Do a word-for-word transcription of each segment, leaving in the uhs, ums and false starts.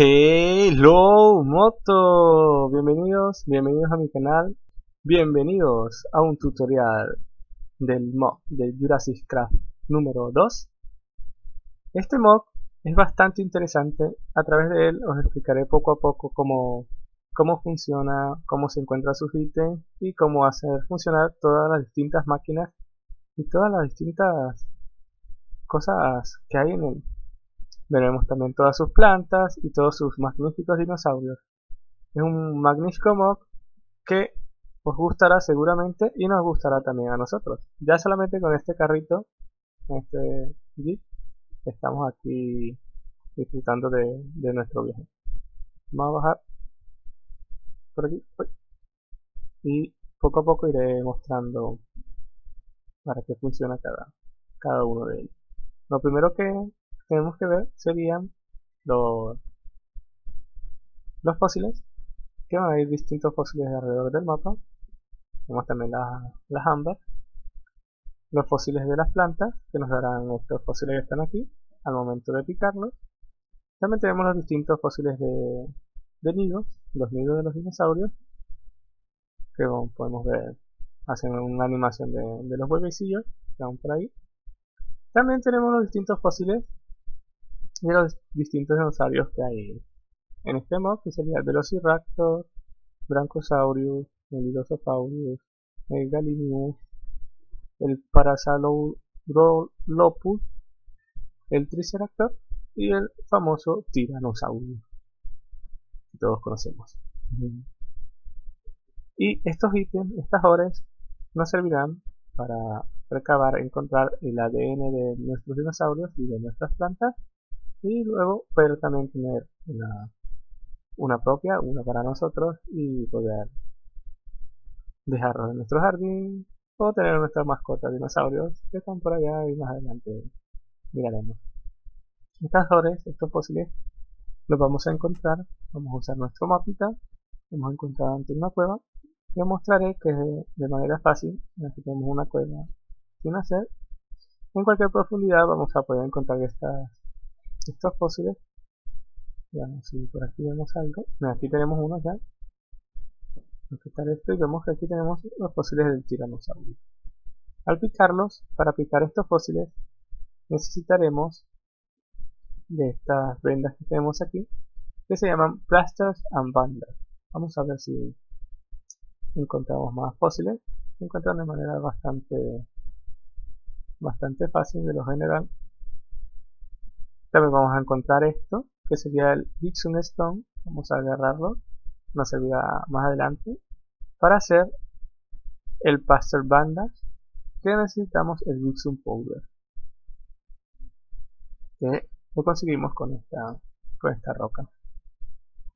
Hello moto, bienvenidos, bienvenidos a mi canal, bienvenidos a un tutorial del mod de Jurassic Craft número dos. Este mod es bastante interesante, a través de él os explicaré poco a poco cómo, cómo funciona, cómo se encuentra sus ítems y cómo hacer funcionar todas las distintas máquinas y todas las distintas cosas que hay en él. Veremos también todas sus plantas y todos sus magníficos dinosaurios. Es un magnífico mod que os gustará seguramente y nos gustará también a nosotros. Ya solamente con este carrito, este jeep, estamos aquí disfrutando de, de nuestro viaje. Vamos a bajar por aquí. Y poco a poco iré mostrando para qué funciona cada, cada uno de ellos. Lo primero que tenemos que ver serían los, los fósiles, que van a haber distintos fósiles alrededor del mapa. Tenemos también la, las ámbar, los fósiles de las plantas, que nos darán estos fósiles que están aquí al momento de picarlos. También tenemos los distintos fósiles de, de nidos, los nidos de los dinosaurios, que bueno, podemos ver, hacen una animación de, de los huevecillos que van por ahí. También tenemos los distintos fósiles de los distintos dinosaurios que hay en este mod, que sería el Velociraptor, Brancosaurus, el Dilofosaurio, el Gallimimus, el Parasaolophus, el Triceratops y el famoso Tiranosaurio, que todos conocemos. Mm-hmm. Y estos ítems, estas horas, nos servirán para recabar, encontrar el A D N de nuestros dinosaurios y de nuestras plantas, y luego poder también tener una, una propia, una para nosotros, y poder dejarlo en nuestro jardín o tener nuestras mascotas dinosaurios que están por allá y más adelante miraremos. Estas flores, estos fósiles, los vamos a encontrar. Vamos a usar nuestro mapita, hemos encontrado ante una cueva, y os mostraré que de, de manera fácil, aquí tenemos una cueva sin hacer, en cualquier profundidad vamos a poder encontrar estas estos fósiles. Veamos si por aquí vemos algo. Mira, aquí tenemos uno ya. Vamos a quitar esto y vemos que aquí tenemos los fósiles del tiranosaurio. Al picarlos, para picar estos fósiles, necesitaremos de estas vendas que tenemos aquí, que se llaman Plasters and Banders. Vamos a ver si encontramos más fósiles. Se encuentran de manera bastante, bastante fácil de lo general. También vamos a encontrar esto, que sería el Dixon Stone. Vamos a agarrarlo, nos servirá más adelante para hacer el Plaster Bandas, que necesitamos el Dixon Powder, que lo conseguimos con esta, con esta roca.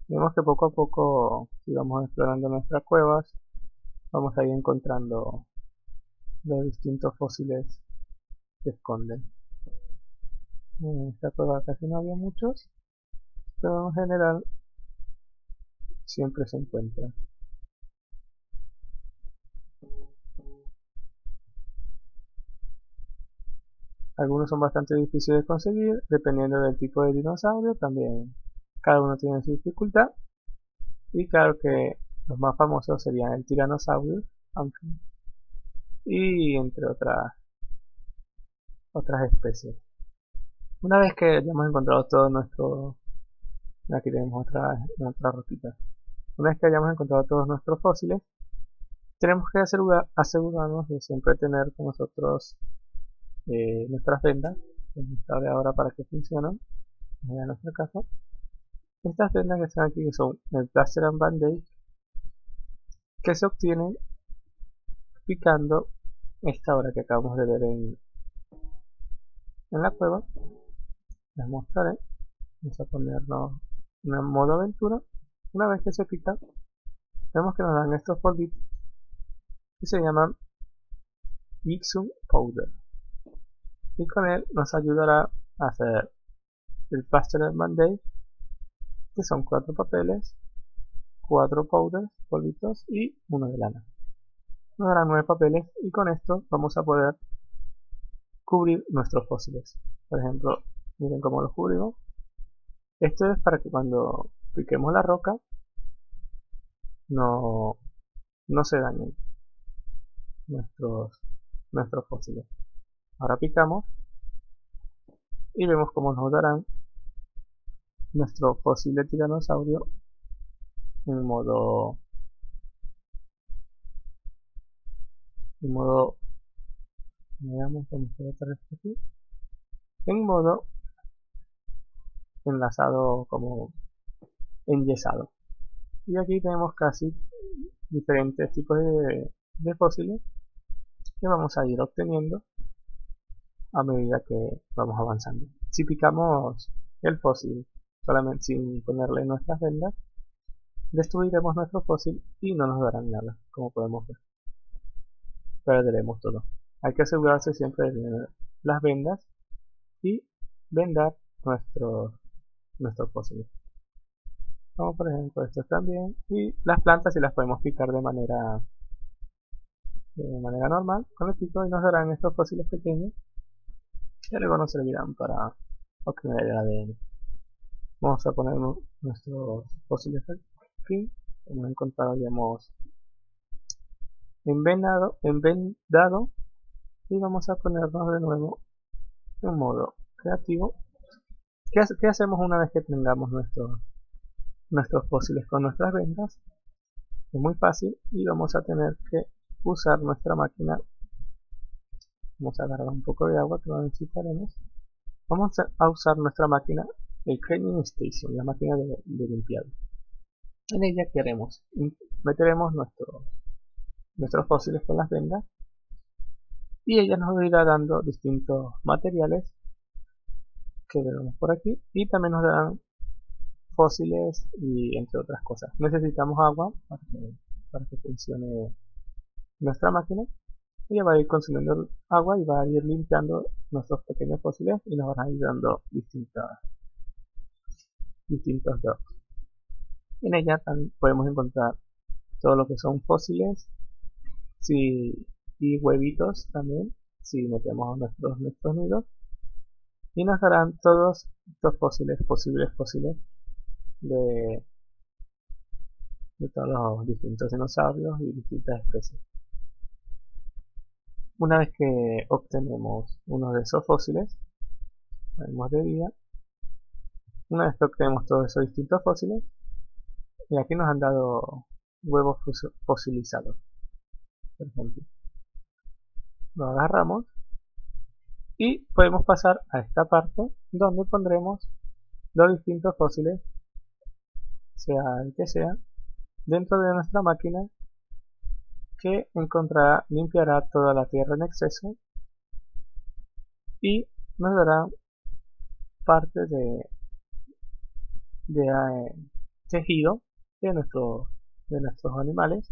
Vemos que poco a poco, si vamos explorando nuestras cuevas, vamos a ir encontrando los distintos fósiles que esconden. En esta cueva casi no había muchos, pero en general siempre se encuentra. Algunos son bastante difíciles de conseguir, dependiendo del tipo de dinosaurio también. Cada uno tiene su dificultad. Y claro que los más famosos serían el tiranosaurio, aunque, y entre otras, otras especies. Una vez que ya hemos encontrado todo nuestro... Aquí tenemos otra, otra roquita. Una vez que hayamos encontrado todos nuestros fósiles, tenemos que asegurar, asegurarnos de siempre tener con nosotros eh, nuestras vendas, que hemos estado de ahora para que funcionen, en nuestro caso. Estas vendas que están aquí son el Plaster and Bandage, que se obtienen picando esta hora que acabamos de ver en, en la cueva. Les mostraré. Vamos a ponernos en modo aventura. Una vez que se pica, vemos que nos dan estos polvitos que se llaman Dixon Powder, y con él nos ayudará a hacer el Plaster and Bandage, que son cuatro papeles, cuatro powders, polvitos, y uno de lana. Nos darán nueve papeles, y con esto vamos a poder cubrir nuestros fósiles. Por ejemplo, miren cómo los cubrimos. Esto es para que cuando piquemos la roca no, no se dañen nuestros, nuestros fósiles. Ahora picamos y vemos cómo nos darán nuestro fósil de tiranosaurio en modo en modo veamos cómo se ve aquí, en modo enlazado, como enyesado. Y aquí tenemos casi diferentes tipos de, de fósiles que vamos a ir obteniendo a medida que vamos avanzando. Si picamos el fósil solamente sin ponerle nuestras vendas, destruiremos nuestro fósil y no nos darán nada, como podemos ver. Perderemos todo. Hay que asegurarse siempre de tener las vendas y vendar nuestros nuestros fósiles. Como por ejemplo estos también. Y las plantas si las podemos picar de manera de manera normal con el pico, y nos darán estos fósiles pequeños que luego nos servirán para obtener el A D N. Vamos a poner nuestros fósiles aquí. Como encontrado ya hemos envenado, envendado, y vamos a ponernos de nuevo en modo creativo. ¿Qué, hace, qué hacemos una vez que tengamos nuestro, nuestros fósiles con nuestras vendas? Es muy fácil y vamos a tener que usar nuestra máquina. Vamos a agarrar un poco de agua que lo necesitaremos. Vamos a usar nuestra máquina, el cleaning station, la máquina de, de limpiado. En ella que haremos, meteremos nuestro, nuestros fósiles con las vendas y ella nos irá dando distintos materiales que vemos por aquí, y también nos darán fósiles y entre otras cosas. Necesitamos agua para que, para que funcione nuestra máquina. Ella va a ir consumiendo agua y va a ir limpiando nuestros pequeños fósiles y nos van a ir dando distintas, distintos drops. En ella también podemos encontrar todo lo que son fósiles sí, y huevitos también, si metemos nuestros, nuestros nidos, y nos darán todos estos fósiles, posibles fósiles de, de todos los distintos dinosaurios y distintas especies. Una vez que obtenemos uno de esos fósiles, ponemos de día. Una vez que obtenemos todos esos distintos fósiles, y aquí nos han dado huevos fosilizados, por ejemplo. Lo agarramos y podemos pasar a esta parte donde pondremos los distintos fósiles, sea el que sea, dentro de nuestra máquina, que encontrará, limpiará toda la tierra en exceso y nos dará parte de, de eh, tejido de, nuestro, de nuestros animales,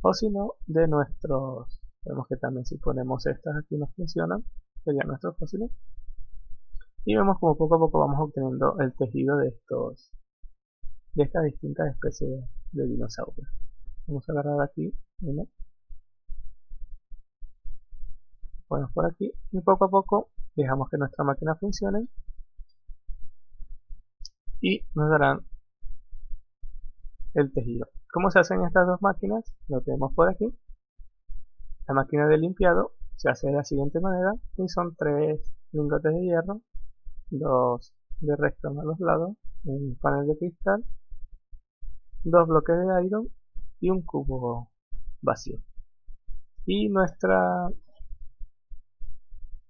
o si no de nuestros. Vemos que también si ponemos estas aquí nos funcionan, serían nuestros fósiles, y vemos como poco a poco vamos obteniendo el tejido de estos, de estas distintas especies de dinosaurios. Vamos a agarrar aquí uno, ponemos por aquí y poco a poco dejamos que nuestra máquina funcione y nos darán el tejido. ¿Cómo se hacen estas dos máquinas? Lo tenemos por aquí. La máquina de limpiado se hace de la siguiente manera, y son tres lingotes de hierro, dos de redstone a los lados, un panel de cristal, dos bloques de iron y un cubo vacío. Y nuestra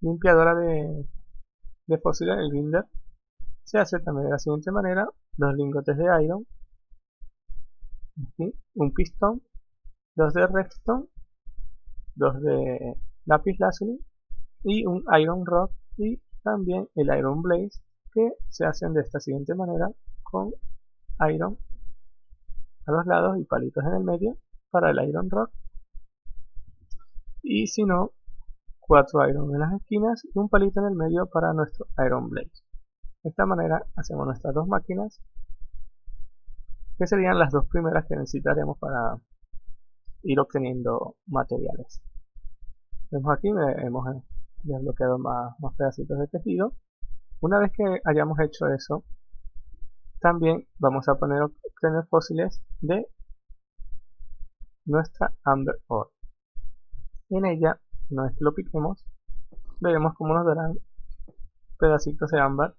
limpiadora de, de fósiles, el binder, se hace también de la siguiente manera, dos lingotes de iron, aquí, un pistón, dos de redstone, dos de lápiz lazuli y un iron rod, y también el iron blaze, que se hacen de esta siguiente manera, con iron a los lados y palitos en el medio para el iron rod, y si no, cuatro iron en las esquinas y un palito en el medio para nuestro iron blaze. De esta manera hacemos nuestras dos máquinas, que serían las dos primeras que necesitaremos para ir obteniendo materiales. Vemos aquí, hemos desbloqueado más, más pedacitos de tejido. Una vez que hayamos hecho eso, También vamos a poner obtener fósiles de nuestra Amber Ore. En ella, una vez que lo piquemos, veremos cómo nos darán pedacitos de ámbar.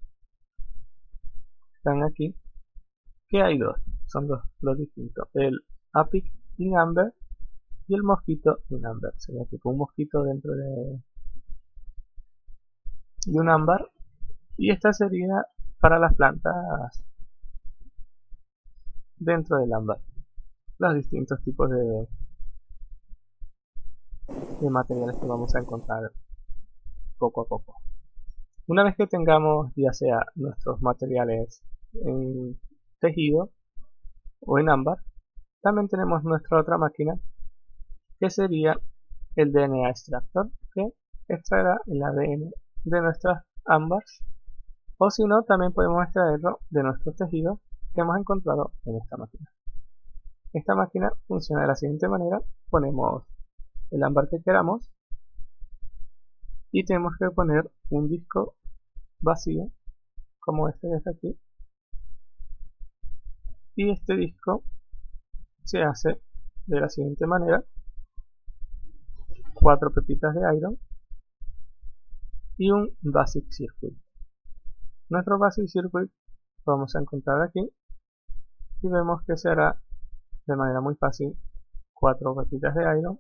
Están aquí, que hay dos, son dos los distintos, el Apic in Amber y el Mosquito in Amber. Sería tipo un mosquito dentro de, de un ámbar, y esta sería para las plantas dentro del ámbar, los distintos tipos de, de materiales que vamos a encontrar poco a poco. Una vez que tengamos ya sea nuestros materiales en tejido o en ámbar, también tenemos nuestra otra máquina, que sería el D N A extractor, que extraerá el A D N de nuestras ámbars, o si no, también podemos extraerlo de nuestros tejidos que hemos encontrado en esta máquina. Esta máquina funciona de la siguiente manera: ponemos el ámbar que queramos y tenemos que poner un disco vacío como este que está aquí, y este disco se hace de la siguiente manera: cuatro pepitas de iron y un basic circuit. Nuestro basic circuit lo vamos a encontrar aquí, y vemos que se hará de manera muy fácil: cuatro pepitas de iron,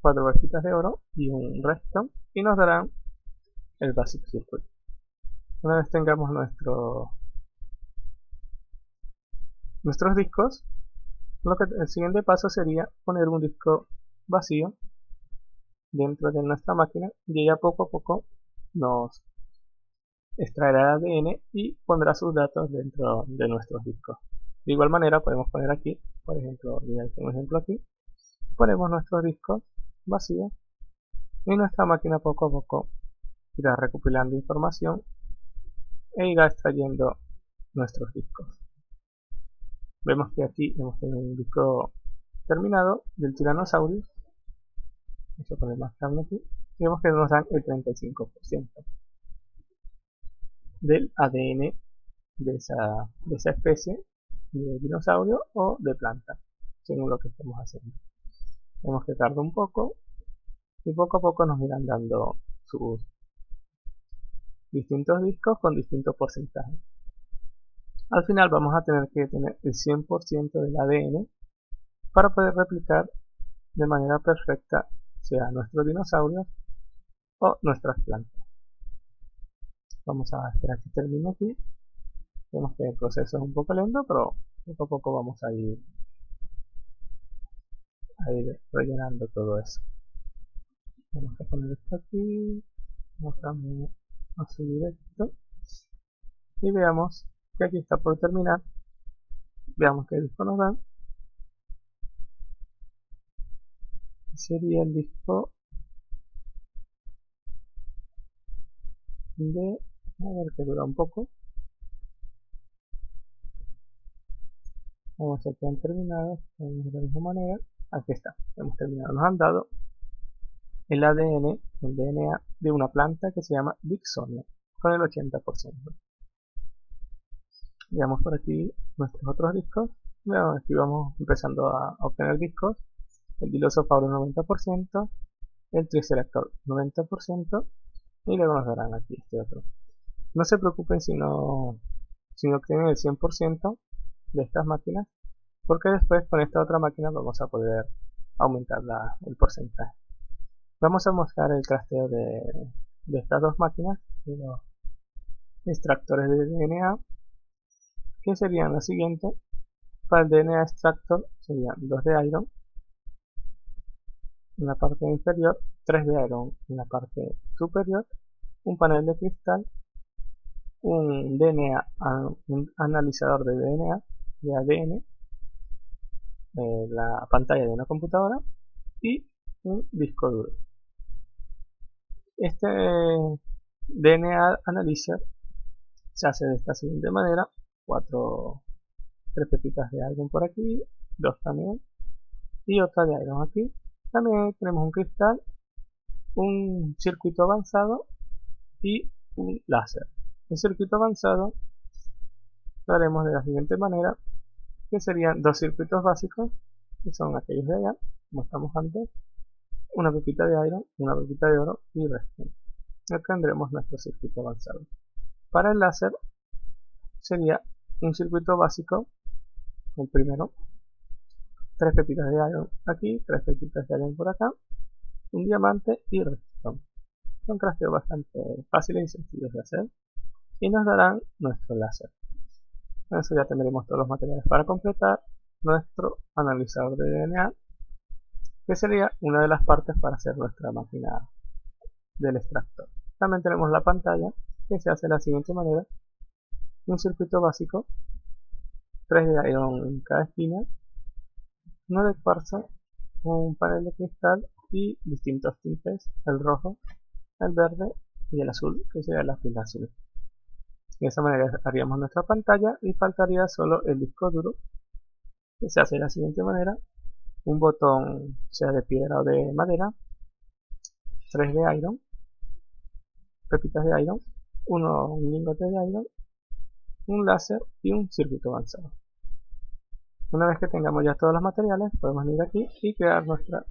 cuatro pepitas de oro y un redstone, y nos darán el basic circuit. Una vez tengamos nuestro nuestros discos, lo que, el siguiente paso sería poner un disco vacío dentro de nuestra máquina, y ella poco a poco nos extraerá el A D N y pondrá sus datos dentro de nuestros discos. De igual manera podemos poner aquí, por ejemplo, un ejemplo aquí, ponemos nuestros discos vacíos y nuestra máquina poco a poco irá recopilando información e irá extrayendo nuestros discos. Vemos que aquí hemos tenido un disco terminado del Tiranosaurio. Vamos a poner más carne aquí. Y vemos que nos dan el treinta y cinco por ciento del A D N de esa, de esa especie de dinosaurio o de planta, según lo que estemos haciendo. Vemos que tarda un poco, y poco a poco nos irán dando sus distintos discos con distintos porcentajes. Al final vamos a tener que tener el cien por ciento del A D N para poder replicar de manera perfecta sea nuestros dinosaurios o nuestras plantas. Vamos a esperar que termine aquí. Vemos que el proceso es un poco lento, pero poco a poco vamos a ir, a ir rellenando todo eso. Vamos a poner esto aquí, vamos también a subir esto, y veamos que aquí está por terminar. Veamos qué disco nos dan. Sería el disco de, a ver, que dura un poco. Vamos a ver que han terminado de la misma manera. Aquí está, hemos terminado. Nos han dado el A D N, el D N A de una planta que se llama Dixonia, con el ochenta por ciento. Veamos por aquí nuestros otros discos. Bueno, aquí vamos empezando a obtener discos. El Dilophosaurus noventa por ciento, el Triceratops noventa por ciento, y luego nos darán aquí este otro. No se preocupen si no, si no obtienen el cien por ciento de estas máquinas, porque después con esta otra máquina vamos a poder aumentar la, el porcentaje. Vamos a mostrar el trasteo de, de estas dos máquinas, de los extractores de D N A, que serían los siguientes. Para el D N A extractor serían dos de iron en la parte inferior, tres de iron en la parte superior, un panel de cristal, un D N A, un analizador de D N A, de A D N, eh, la pantalla de una computadora y un disco duro. Este D N A analyzer se hace de esta siguiente manera: cuatro, tres pepitas de iron por aquí, dos también y otra de iron aquí. También tenemos un cristal, un circuito avanzado y un láser. El circuito avanzado lo haremos de la siguiente manera, que serían dos circuitos básicos, que son aquellos de allá, como estamos antes, una pepita de iron, una pepita de oro y redstone. Ya tendremos nuestro circuito avanzado. Para el láser sería un circuito básico, el primero, tres pepitas de iron aquí, tres pepitas de iron por acá, un diamante y redstone. Es un crafteo bastante fácil y sencillo de hacer, y nos darán nuestro láser. Con eso ya tendremos todos los materiales para completar nuestro analizador de D N A, que sería una de las partes para hacer nuestra máquina del extractor. También tenemos la pantalla, que se hace de la siguiente manera: un circuito básico, tres de iron en cada esquina, uno de cuarzo, un panel de cristal y distintos tintes, el rojo, el verde y el azul, que sería la pila azul. De esa manera haríamos nuestra pantalla y faltaría solo el disco duro, que se hace de la siguiente manera: un botón, sea de piedra o de madera, tres de iron, pepitas de iron, uno, un lingote de iron, un láser y un circuito avanzado. Una vez que tengamos ya todos los materiales, podemos venir aquí y crear nuestra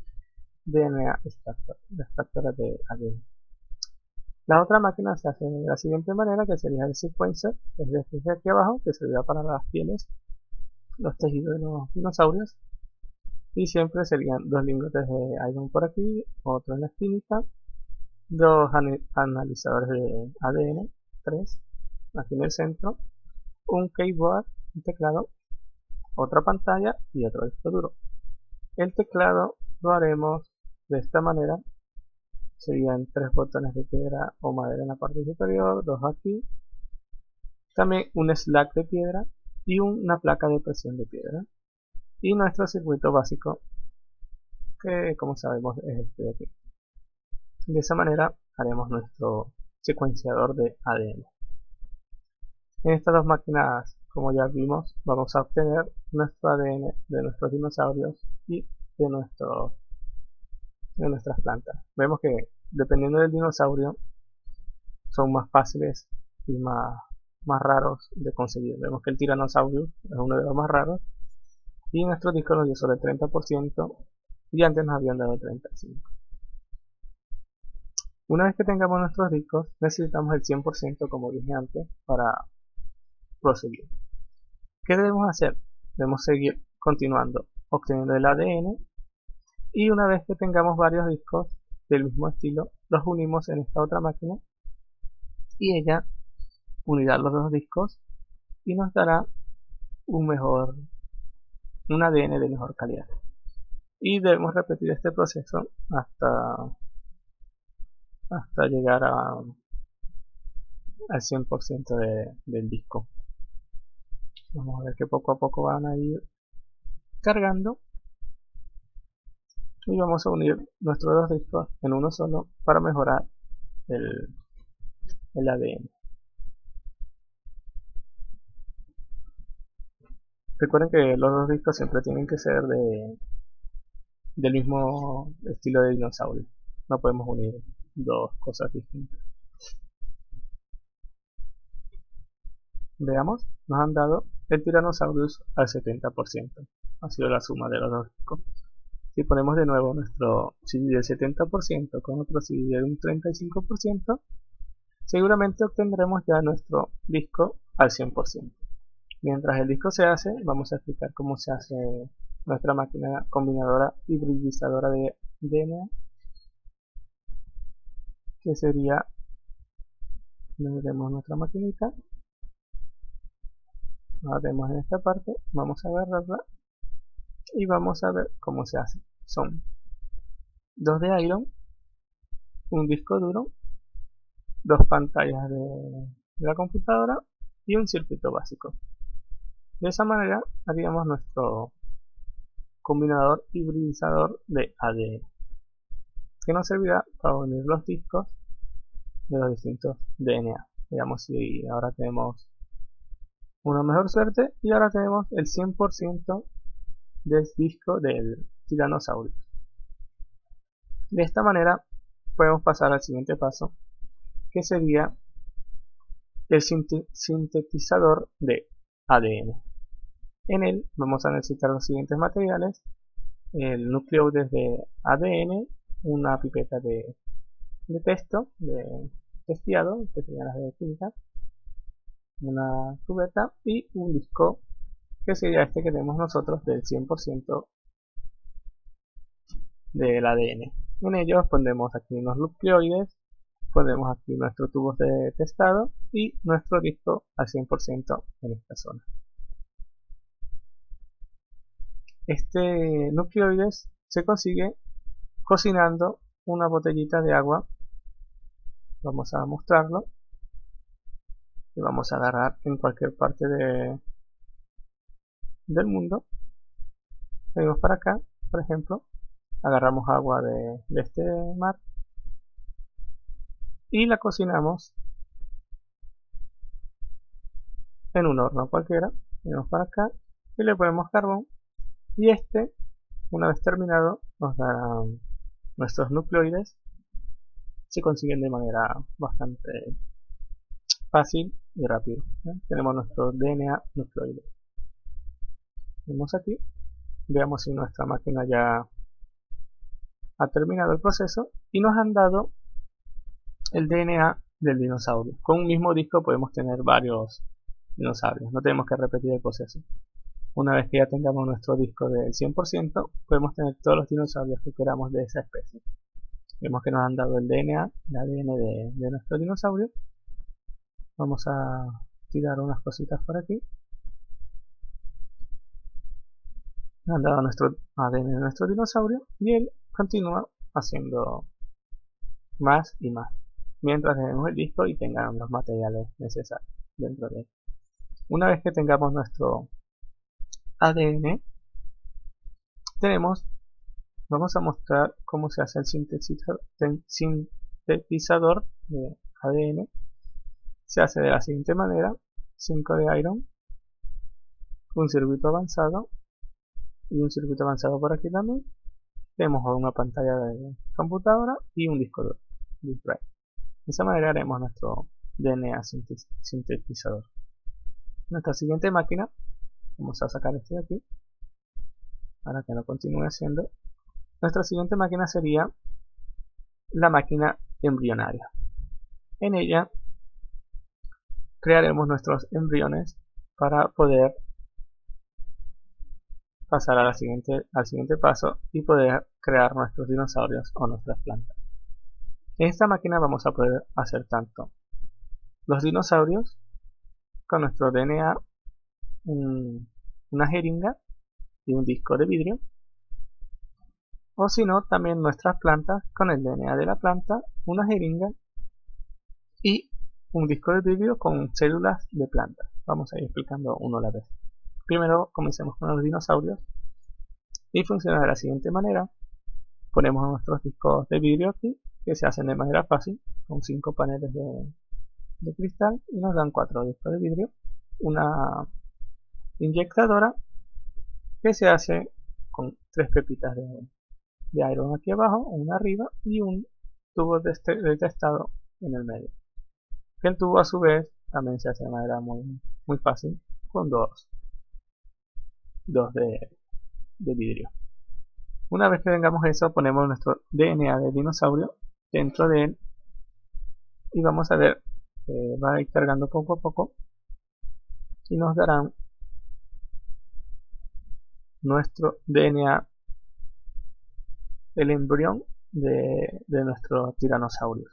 D N A extractor, la extractora de A D N. La otra máquina se hace de la siguiente manera, que sería el sequencer, es decir, de aquí abajo, que servirá para las pieles, los tejidos de los dinosaurios, y siempre serían dos lingotes de iron por aquí, otro en la esquinita, dos analizadores de A D N, tres, aquí en el centro, un keyboard, un teclado, otra pantalla y otro disco duro. El teclado lo haremos de esta manera. Serían tres botones de piedra o madera en la parte superior, dos aquí, también un slack de piedra y una placa de presión de piedra, y nuestro circuito básico, que como sabemos es este de aquí. De esa manera haremos nuestro secuenciador de A D N. En estas dos máquinas, como ya vimos, vamos a obtener nuestro A D N de nuestros dinosaurios y de nuestros de nuestras plantas. Vemos que dependiendo del dinosaurio son más fáciles y más, más raros de conseguir. Vemos que el tiranosaurio es uno de los más raros y nuestro disco nos dio sobre el treinta por ciento y antes nos habían dado el treinta y cinco por ciento. Una vez que tengamos nuestros discos necesitamos el cien por ciento, como dije antes, para proseguir. ¿Qué debemos hacer? Debemos seguir continuando obteniendo el A D N. Y una vez que tengamos varios discos del mismo estilo, los unimos en esta otra máquina y ella unirá los dos discos y nos dará un mejor, un A D N de mejor calidad. Y debemos repetir este proceso hasta, hasta llegar a, al cien por ciento de, del disco. Vamos a ver que poco a poco van a ir cargando. Y vamos a unir nuestros dos discos en uno solo para mejorar el, el A D N. Recuerden que los dos discos siempre tienen que ser de del mismo estilo de dinosaurio. No podemos unir dos cosas distintas. Veamos, nos han dado el Tyrannosaurus al setenta por ciento. Ha sido la suma de los dos discos. Si ponemos de nuevo nuestro C D del setenta por ciento con otro C D de un treinta y cinco por ciento, seguramente obtendremos ya nuestro disco al cien por ciento. Mientras el disco se hace, vamos a explicar cómo se hace nuestra máquina combinadora hibridizadora de D N A, que sería, veremos nuestra maquinita, la tenemos en esta parte, vamos a agarrarla y vamos a ver cómo se hace. Son dos de iron, un disco duro, dos pantallas de la computadora y un circuito básico. De esa manera haríamos nuestro combinador hibridizador de A D N, que nos servirá para unir los discos de los distintos D N A. Veamos si ahora tenemos una mejor suerte y ahora tenemos el cien por ciento del disco del tiranosaurio. De esta manera podemos pasar al siguiente paso, que sería el sintetizador de A D N. En él vamos a necesitar los siguientes materiales: el núcleo desde A D N, una pipeta de, de texto, de testeado, que tenía las de química, una cubeta y un disco, que sería este que tenemos nosotros del cien por ciento del A D N. En ellos pondremos aquí unos nucleoides, pondremos aquí nuestros tubos de testado y nuestro disco al cien por ciento en esta zona. Este nucleoides se consigue cocinando una botellita de agua. Vamos a mostrarlo. Y vamos a agarrar en cualquier parte de, del mundo. Venimos para acá, por ejemplo. Agarramos agua de, de este mar. Y la cocinamos en un horno cualquiera. Venimos para acá y le ponemos carbón. Y este, una vez terminado, nos dará nuestros nucleoides. Se consiguen de manera bastante fácil y rápido, ¿eh? Tenemos nuestro D N A nucleoide. Vamos aquí, veamos si nuestra máquina ya ha terminado el proceso. Y nos han dado el D N A del dinosaurio. Con un mismo disco podemos tener varios dinosaurios, no tenemos que repetir el proceso. Una vez que ya tengamos nuestro disco del cien por ciento, podemos tener todos los dinosaurios que queramos de esa especie. Vemos que nos han dado el D N A, el A D N de, de nuestro dinosaurio. Vamos a tirar unas cositas por aquí. Nos han dado nuestro A D N de nuestro dinosaurio y él continúa haciendo más y más, mientras tenemos el disco y tengamos los materiales necesarios dentro de él. Una vez que tengamos nuestro A D N, tenemos, vamos a mostrar cómo se hace el sintetizador, sintetizador de A D N. Se hace de la siguiente manera: cinco de iron, un circuito avanzado y un circuito avanzado por aquí también. Tenemos una pantalla de computadora y un disco duro. De esa manera haremos nuestro D N A sintetizador. Nuestra siguiente máquina. Vamos a sacar este de aquí para que no continúe haciendo. Nuestra siguiente máquina sería la máquina embrionaria. En ella crearemos nuestros embriones para poder pasar a la siguiente, al siguiente paso y poder crear nuestros dinosaurios o nuestras plantas. En esta máquina vamos a poder hacer tanto los dinosaurios con nuestro D N A, una jeringa y un disco de vidrio, o si no, también nuestras plantas con el D N A de la planta, una jeringa y un disco de vidrio con células de plantas. Vamos a ir explicando uno a la vez. Primero comencemos con los dinosaurios y funciona de la siguiente manera. Ponemos nuestros discos de vidrio aquí, que se hacen de manera fácil con cinco paneles de, de cristal, y nos dan cuatro discos de vidrio, una inyectadora que se hace con tres pepitas de, de iron aquí abajo, una arriba y un tubo de, este, de testado en el medio. El tubo a su vez también se hace de manera muy, muy fácil con dos, dos de, de vidrio. Una vez que tengamos eso, ponemos nuestro D N A de dinosaurio dentro de él y vamos a ver, eh, va a ir cargando poco a poco y nos darán nuestro D N A, el embrión de, de nuestro tiranosaurio,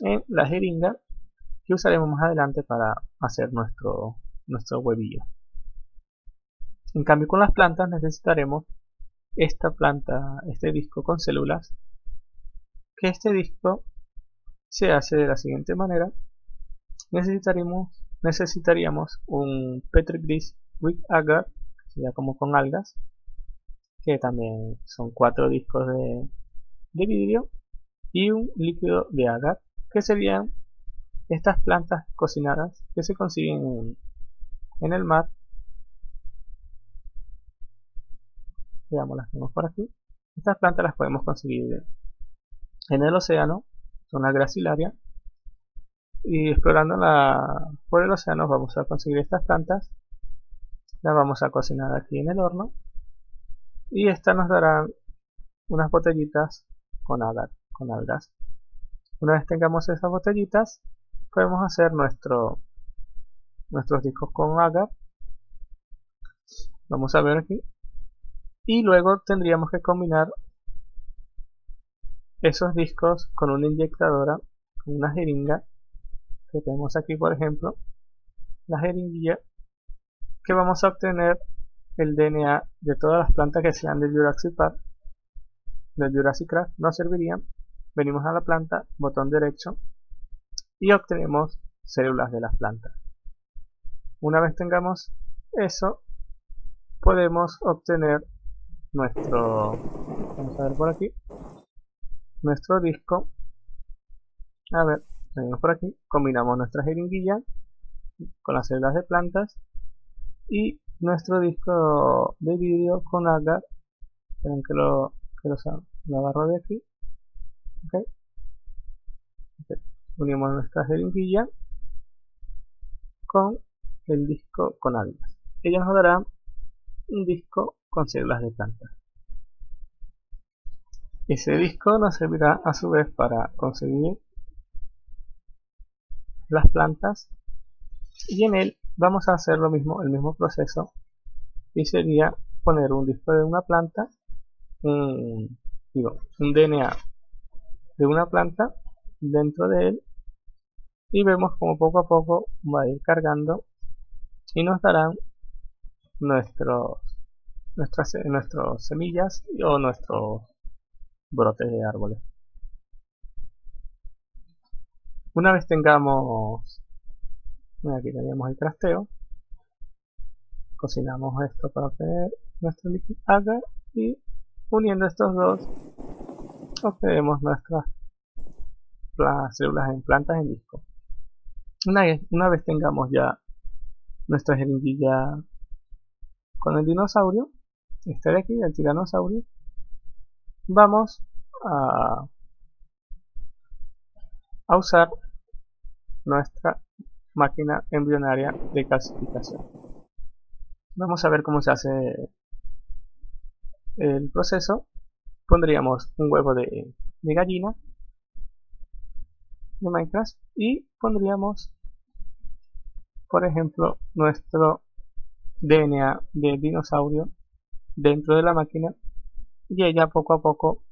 en la jeringa que usaremos más adelante para hacer nuestro, nuestro huevillo. En cambio, con las plantas necesitaremos esta planta, este disco con células, que este disco se hace de la siguiente manera. Necesitaremos, necesitaríamos un Petri dish with agar, ya como con algas, que también son cuatro discos de, de vidrio y un líquido de agar, que serían estas plantas cocinadas que se consiguen en, en el mar. Veamos, las tenemos por aquí. Estas plantas las podemos conseguir en el océano, son la gracilaria, y explorando la, por el océano vamos a conseguir estas plantas la vamos a cocinar aquí en el horno y esta nos dará unas botellitas con, alga, con algas. Una vez tengamos esas botellitas podemos hacer nuestro, nuestros discos con agar. Vamos a ver aquí. Y luego tendríamos que combinar esos discos con una inyectadora, con una jeringa que tenemos aquí, por ejemplo, la jeringuilla, que vamos a obtener el D N A de todas las plantas que sean del Jurassic Park, del Jurassic Craft, nos servirían. Venimos a la planta, botón derecho, y obtenemos células de las plantas. Una vez tengamos eso, podemos obtener nuestro, vamos a ver por aquí, nuestro disco. A ver, venimos por aquí, combinamos nuestra jeringuilla con las células de plantas y nuestro disco de vidrio con agar. Esperen que lo, que lo, lo agarro de aquí. Okay. Okay. Unimos nuestra jeringuilla con el disco con algas. Ella nos dará un disco con células de plantas. Ese disco nos servirá a su vez para conseguir las plantas y en él vamos a hacer lo mismo, el mismo proceso, y sería poner un disco de una planta, un, digo, un D N A de una planta dentro de él y vemos como poco a poco va a ir cargando y nos darán nuestros, nuestras nuestros semillas o nuestros brotes de árboles. Una vez tengamos, aquí tenemos el crasteo, cocinamos esto para obtener nuestro líquido agar y uniendo estos dos obtenemos nuestras las células en plantas en disco. Una vez, una vez tengamos ya nuestra jeringuilla con el dinosaurio, este de aquí, el tiranosaurio, vamos a, a usar nuestra máquina embrionaria de calcificación. Vamos a ver cómo se hace el proceso. Pondríamos un huevo de, de gallina de Minecraft y pondríamos, por ejemplo, nuestro D N A del dinosaurio dentro de la máquina y ella poco a poco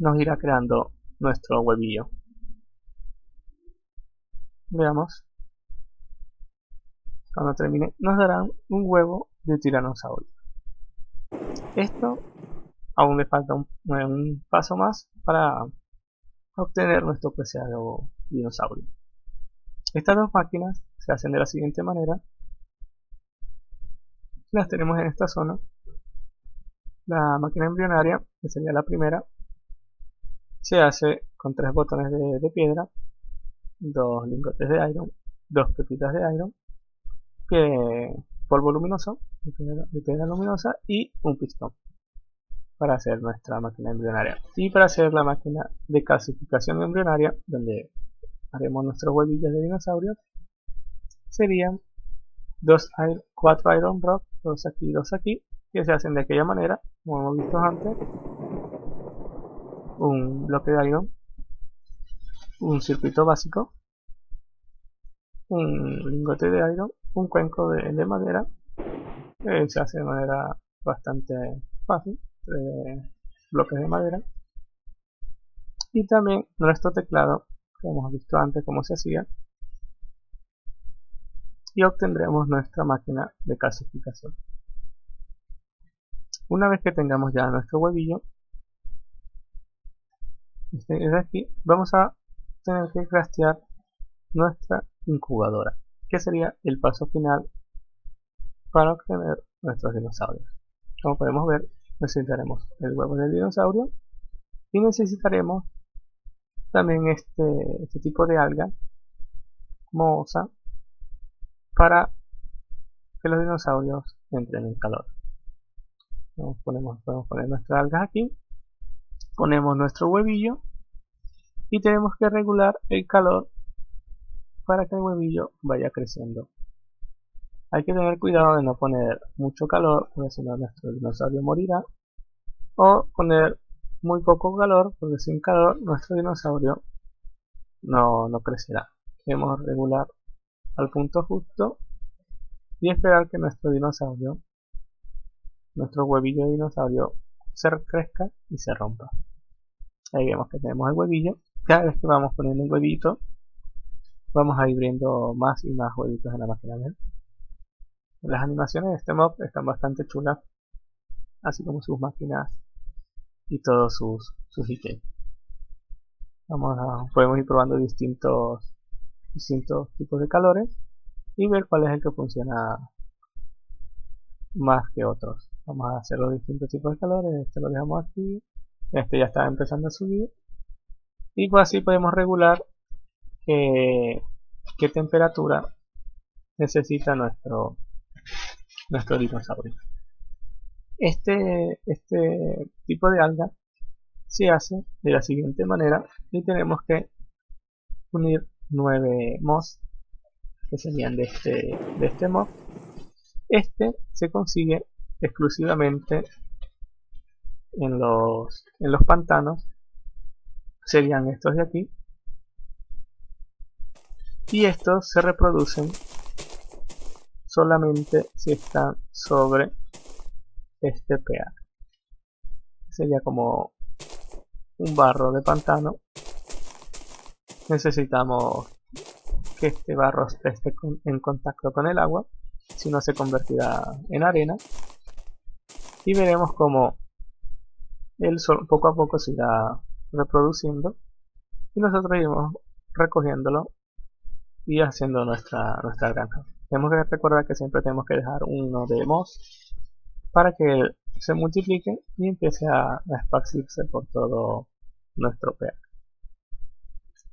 nos irá creando nuestro huevillo. Veamos, cuando termine nos darán un huevo de tiranosaurio. Esto aún le falta un, un paso más para obtener nuestro preciado dinosaurio. Estas dos máquinas se hacen de la siguiente manera. Las tenemos en esta zona, la máquina embrionaria, que sería la primera, se hace con tres botones de, de piedra, dos lingotes de iron, dos pepitas de iron, que, polvo luminoso, de piedra, de piedra luminosa y un pistón, para hacer nuestra máquina embrionaria. Y para hacer la máquina de calcificación embrionaria, donde haremos nuestros huevillos de dinosaurios, serían Dos iron, cuatro iron block, dos aquí y dos aquí, que se hacen de aquella manera, como hemos visto antes. Un bloque de iron, un circuito básico, un lingote de iron, un cuenco de, de madera, que se hace de manera bastante fácil, tres bloques de madera, y también nuestro teclado, que hemos visto antes cómo se hacía, y obtendremos nuestra máquina de calcificación. Una vez que tengamos ya nuestro huevillo, este de aquí, vamos a tener que craftear nuestra incubadora, que sería el paso final para obtener nuestros dinosaurios. Como podemos ver, necesitaremos el huevo del dinosaurio y necesitaremos también este, este tipo de alga mohosa, para que los dinosaurios entren en calor. Ponemos, podemos poner nuestras algas aquí, ponemos nuestro huevillo y tenemos que regular el calor para que el huevillo vaya creciendo Hay que tener cuidado de no poner mucho calor, porque si no nuestro dinosaurio morirá, o poner muy poco calor, porque sin calor nuestro dinosaurio no, no crecerá. Debemos regular al punto justo y esperar que nuestro dinosaurio, nuestro huevillo de dinosaurio, se crezca y se rompa. Ahí vemos que tenemos el huevillo. Cada vez que vamos poniendo un huevito, vamos a ir viendo más y más huevitos en la máquina. ¿Ven? Las animaciones de este mob están bastante chulas, así como sus máquinas y todos sus, sus ítems. Vamos a, podemos ir probando distintos, distintos tipos de calores y ver cuál es el que funciona más que otros. Vamos a hacer los distintos tipos de calores. Este lo dejamos aquí, este ya está empezando a subir, y pues así podemos regular eh, qué temperatura necesita nuestro nuestro dinosaurio. Este, este tipo de alga se hace de la siguiente manera, y tenemos que unir nueve mobs que serían de este, de este mob. Este se consigue exclusivamente en los, en los pantanos, serían estos de aquí, y estos se reproducen solamente si están sobre este pH. Sería como un barro de pantano. Necesitamos que este barro esté con, en contacto con el agua, si no se convertirá en arena, y veremos como el sol poco a poco se irá reproduciendo y nosotros iremos recogiéndolo y haciendo nuestra, nuestra granja. Tenemos que recordar que siempre tenemos que dejar uno de moss para que se multiplique y empiece a, a esparcirse por todo nuestro pH.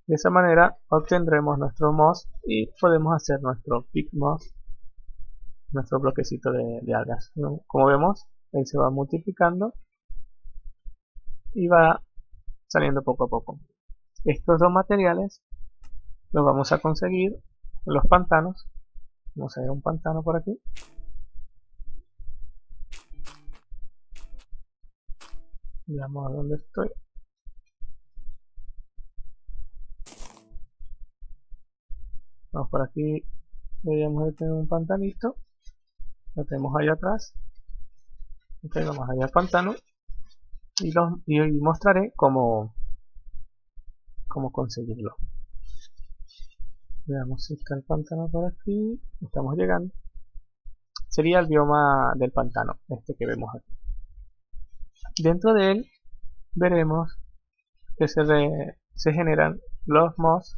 De esa manera obtendremos nuestro moss y podemos hacer nuestro big moss, nuestro bloquecito de, de algas. Como vemos, ahí se va multiplicando y va saliendo poco a poco. Estos dos materiales los vamos a conseguir en los pantanos. Vamos a ver un pantano por aquí. Veamos a dónde estoy. Vamos por aquí. Deberíamos de tener un pantanito. Lo tenemos ahí atrás. Ok, vamos allá al pantano. Y, los, y hoy mostraré cómo, cómo conseguirlo. Veamos si está el pantano por aquí. Estamos llegando. Sería el bioma del pantano, este que vemos aquí. Dentro de él veremos que se, re, se generan los moss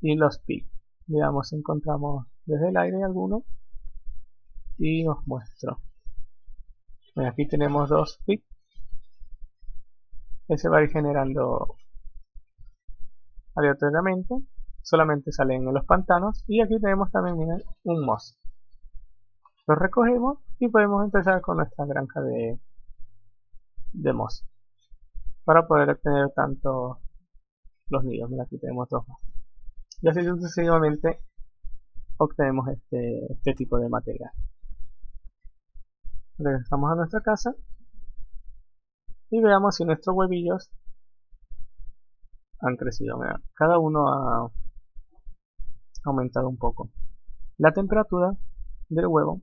y los pig. Veamos si encontramos desde el aire alguno y os muestro. Bueno, aquí tenemos dos pig. Ese va a ir generando aleatoriamente, solamente salen en los pantanos. Y aquí tenemos también, miren, un moss. Lo recogemos y podemos empezar con nuestra granja de de moss para poder obtener tanto los nidos. Mira, aquí tenemos dos más. Y así sucesivamente obtenemos este, este tipo de material. Regresamos a nuestra casa y veamos si nuestros huevillos han crecido. Mira, cada uno ha aumentado un poco. La temperatura del huevo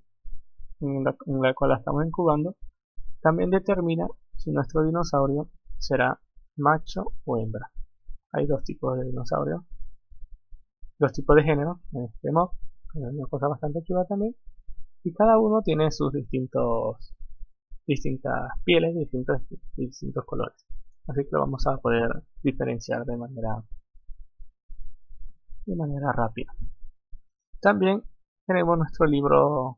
en la, en la cual la estamos incubando también determina si nuestro dinosaurio será macho o hembra. Hay dos tipos de dinosaurios, dos tipos de género en este mob, una cosa bastante chula también, y cada uno tiene sus distintos distintas pieles, distintos, distintos colores, así que lo vamos a poder diferenciar de manera de manera rápida. También tenemos nuestro libro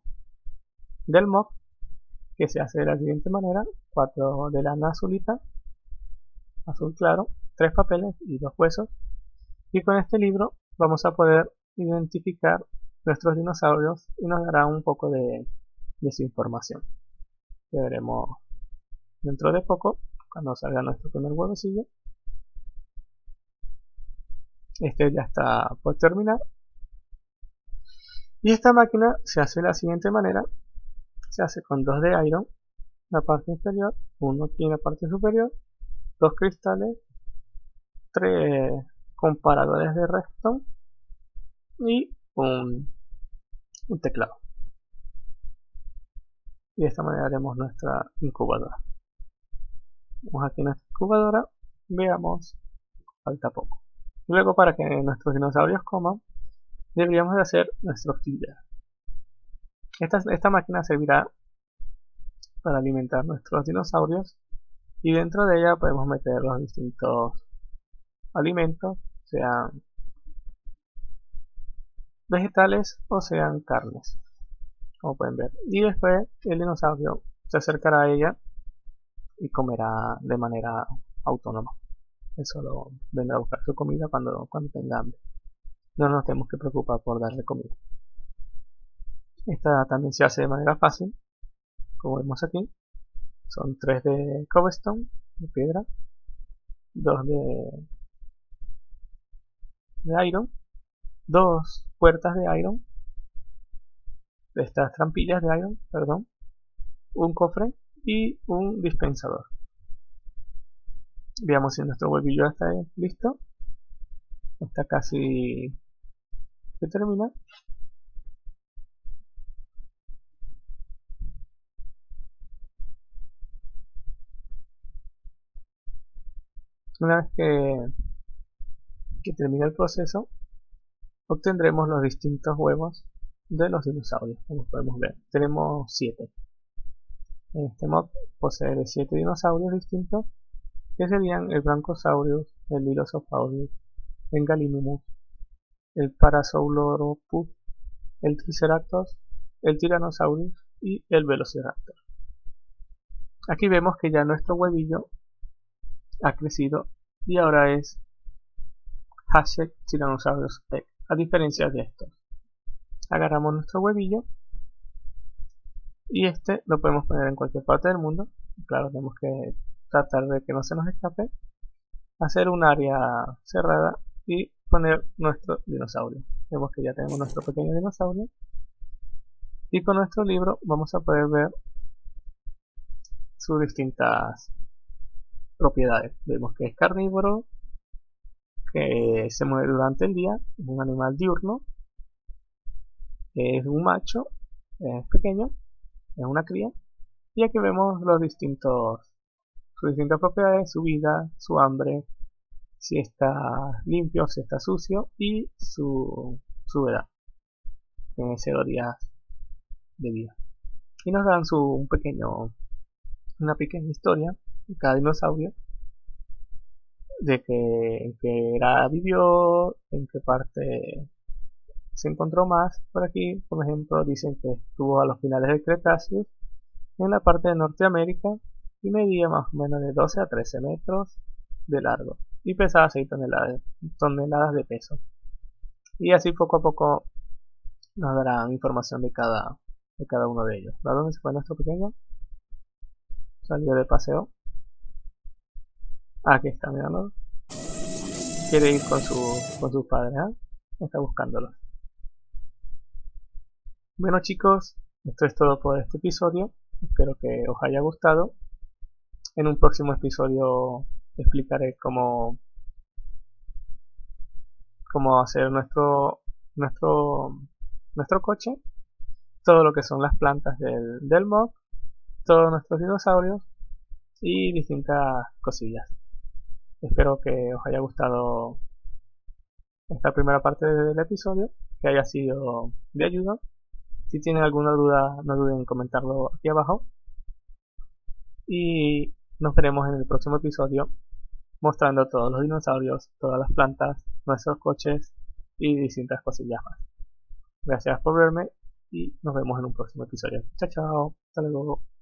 del mob, que se hace de la siguiente manera: cuatro de lana azulita, azul claro, tres papeles y dos huesos, y con este libro vamos a poder identificar nuestros dinosaurios y nos dará un poco de, de su información, que veremos dentro de poco cuando salga nuestro primer huevecillo. Este ya está por terminar Y esta máquina se hace de la siguiente manera. Se hace con dos de iron, la parte inferior, uno aquí en la parte superior, dos cristales, tres comparadores de redstone y un, un teclado. Y de esta manera haremos nuestra incubadora. Vamos aquí a nuestra incubadora, veamos, falta poco. Luego, para que nuestros dinosaurios coman, deberíamos de hacer nuestra hostilla. Esta, esta máquina servirá para alimentar nuestros dinosaurios y dentro de ella podemos meter los distintos alimentos, sean vegetales o sean carnes, como pueden ver. Y después el dinosaurio se acercará a ella y comerá de manera autónoma. Eso lo vendrá a buscar su comida cuando, cuando tenga hambre. No nos tenemos que preocupar por darle comida. Esta también se hace de manera fácil, como vemos aquí. Son tres de cobblestone, de piedra, dos de, de iron, dos puertas de iron, de estas trampillas de iron, perdón, un cofre y un dispensador. Veamos si nuestro huevillo está listo. Está casi que termina. Una vez que, que termine el proceso, obtendremos los distintos huevos de los dinosaurios, como podemos ver. Tenemos siete. Este mod posee siete dinosaurios distintos, que serían el Brancosaurus, el Dilofosaurio, el Engalinumus, el Parasauropus, el Triceratops, el Tiranosaurio y el Velociraptor. Aquí vemos que ya nuestro huevillo ha crecido y ahora es hashtag Tiranosaurus Egg, a diferencia de estos. Agarramos nuestro huevillo y este lo podemos poner en cualquier parte del mundo. Claro, tenemos que tratar de que no se nos escape, hacer un área cerrada y poner nuestro dinosaurio. Vemos que ya tenemos nuestro pequeño dinosaurio y con nuestro libro vamos a poder ver sus distintas propiedades. Vemos que es carnívoro, que se mueve durante el día, es un animal diurno, es un macho, es pequeño, es una cría, y aquí vemos los distintos sus distintas propiedades, su vida, su hambre, si está limpio, si está sucio y su, su edad. Tiene cero días de vida. Y nos dan su, un pequeño, una pequeña historia de cada dinosaurio, de que en qué era vivió, en qué parte se encontró más. Por aquí, por ejemplo, dicen que estuvo a los finales del Cretáceo, en la parte de Norteamérica, y medía más o menos de doce a trece metros de largo y pesaba seis toneladas, toneladas de peso. Y así poco a poco nos darán información de cada, de cada uno de ellos. ¿A dónde se fue nuestro pequeño? Salió de paseo. Aquí está, mirando. Quiere ir con su, con sus padres, ¿eh? Está buscándolo. Bueno chicos, esto es todo por este episodio. Espero que os haya gustado. En un próximo episodio explicaré cómo, cómo hacer nuestro, nuestro, nuestro coche, todo lo que son las plantas del, del mod, todos nuestros dinosaurios y distintas cosillas. Espero que os haya gustado esta primera parte del episodio, que haya sido de ayuda. Si tienen alguna duda, no duden en comentarlo aquí abajo. Y nos veremos en el próximo episodio mostrando todos los dinosaurios, todas las plantas, nuestros coches y distintas cosillas más. Gracias por verme y nos vemos en un próximo episodio. Chao, chao. Hasta luego.